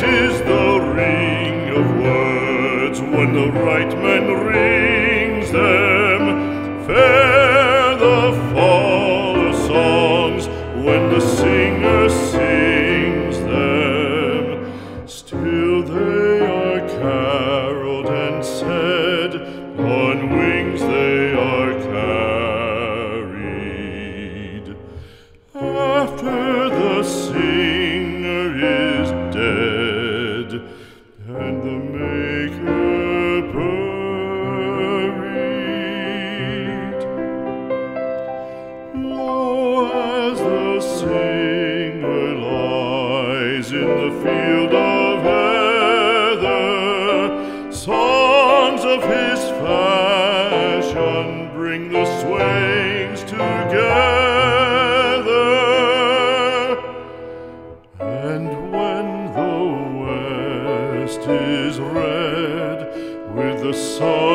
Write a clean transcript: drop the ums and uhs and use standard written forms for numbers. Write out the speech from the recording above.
It is the ring of words when the right man rings them. Fair the fall of songs when the singer sings them. Still they are caroled and said, on wings they are carried. After the singer is dead, and the maker buried. Lo, as the singer lies in the field of heather, songs of his fashion bring the swains together. And when the is red with the sun